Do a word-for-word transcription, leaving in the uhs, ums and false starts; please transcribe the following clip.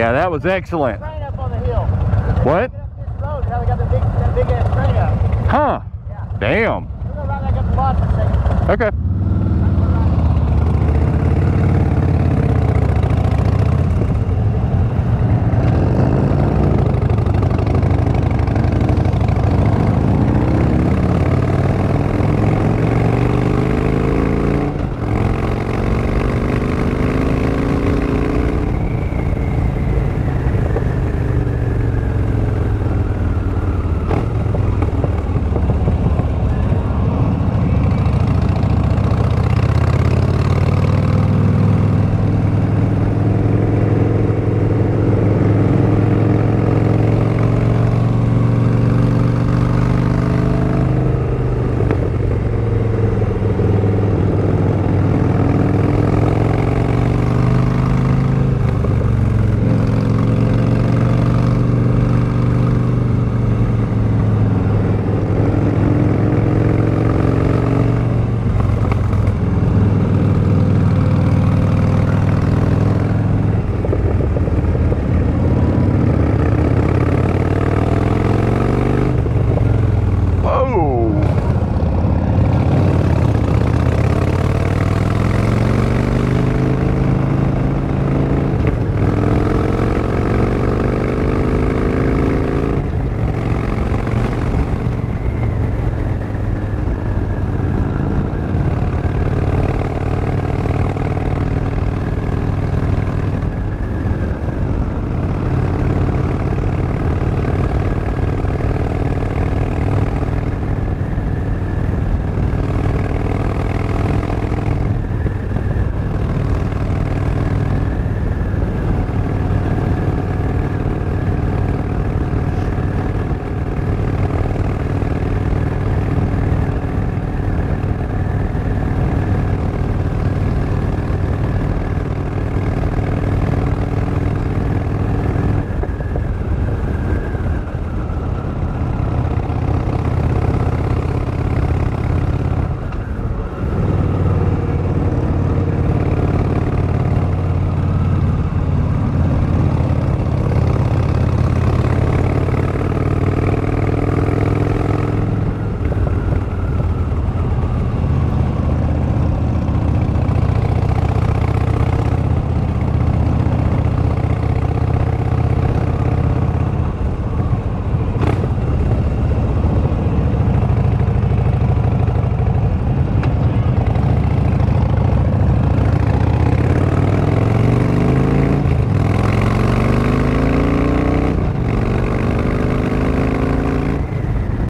Yeah, that was excellent. Train up on the hill. What? Up this road, now we got the big, that big ass train up. Huh? Yeah. Damn. We're gonna ride back up the lot for a second. Okay.